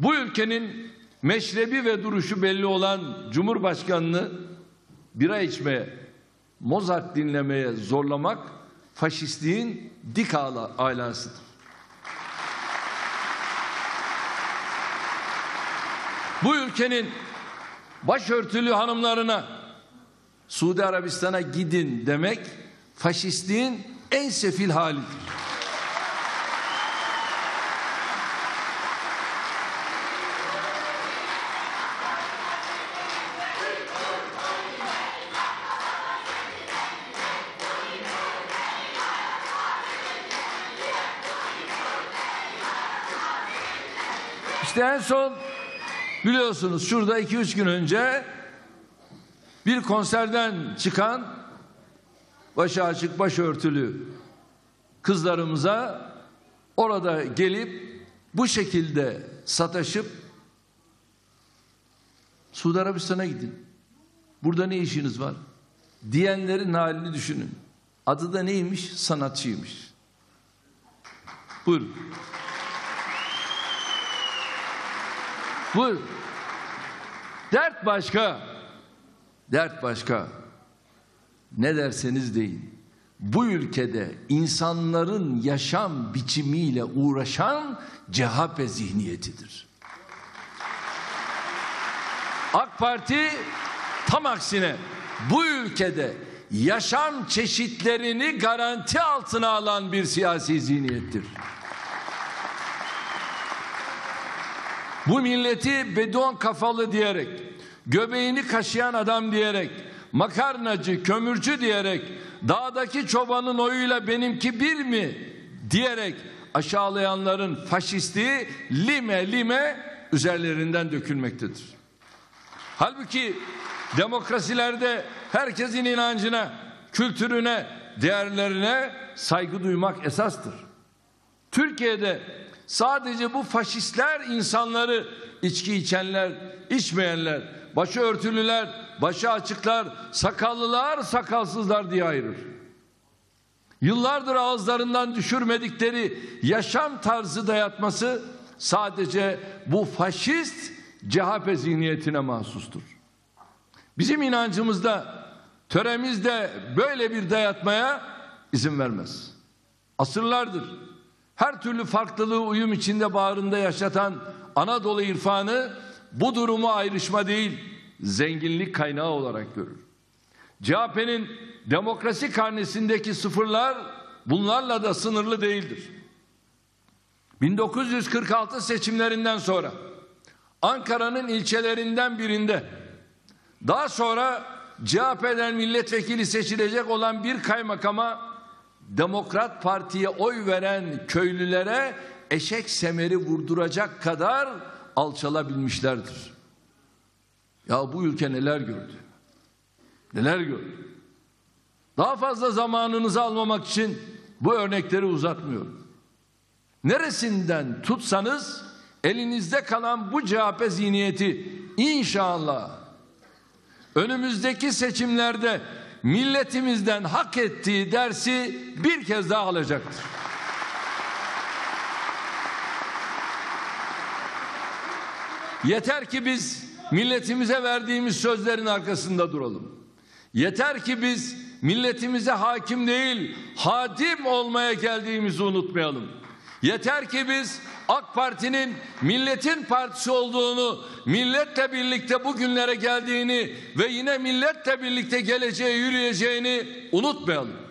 Bu ülkenin meşrebi ve duruşu belli olan Cumhurbaşkanını bira içmeye, Mozart dinlemeye zorlamak faşistliğin dik alasıdır. Bu ülkenin başörtülü hanımlarına Suudi Arabistan'a gidin demek faşistliğin en sefil halidir. İşte en son biliyorsunuz şurada 2-3 gün önce bir konserden çıkan başı açık başörtülü kızlarımıza orada gelip bu şekilde sataşıp Suudi Arabistan'a gidin, burada ne işiniz var diyenlerin halini düşünün. Adı da neymiş? Sanatçıymış. Buyurun. Bu dert başka, dert başka. Ne derseniz deyin, bu ülkede insanların yaşam biçimiyle uğraşan CHP zihniyetidir. AK Parti tam aksine bu ülkede yaşam çeşitlerini garanti altına alan bir siyasi zihniyettir. Bu milleti Bedon kafalı diyerek, göbeğini kaşıyan adam diyerek, makarnacı, kömürcü diyerek, dağdaki çobanın oyuyla benimki bir mi diyerek aşağılayanların faşistliği lime lime üzerlerinden dökülmektedir. Halbuki demokrasilerde herkesin inancına, kültürüne, değerlerine saygı duymak esastır. Türkiye'de sadece bu faşistler insanları, içki içenler, içmeyenler, başı örtülüler, başı açıklar, sakallılar, sakalsızlar diye ayırır. Yıllardır ağızlarından düşürmedikleri yaşam tarzı dayatması sadece bu faşist CHP zihniyetine mahsustur. Bizim inancımızda, töremizde böyle bir dayatmaya izin vermez. Asırlardır her türlü farklılığı uyum içinde bağrında yaşatan Anadolu irfanı bu durumu ayrışma değil, zenginlik kaynağı olarak görür. CHP'nin demokrasi karnesindeki sıfırlar bunlarla da sınırlı değildir. 1946 seçimlerinden sonra Ankara'nın ilçelerinden birinde, daha sonra CHP'den milletvekili seçilecek olan bir kaymakama Demokrat Parti'ye oy veren köylülere eşek semeri vurduracak kadar alçalabilmişlerdir. Ya bu ülke neler gördü? Neler gördü? Daha fazla zamanınızı almamak için bu örnekleri uzatmıyorum. Neresinden tutsanız elinizde kalan bu CHP zihniyeti inşallah önümüzdeki seçimlerde milletimizden hak ettiği dersi bir kez daha alacaktır. Yeter ki biz milletimize verdiğimiz sözlerin arkasında duralım. Yeter ki biz milletimize hakim değil, hadim olmaya geldiğimizi unutmayalım. Yeter ki biz AK Parti'nin milletin partisi olduğunu, milletle birlikte bugünlere geldiğini ve yine milletle birlikte geleceğe yürüyeceğini unutmayalım.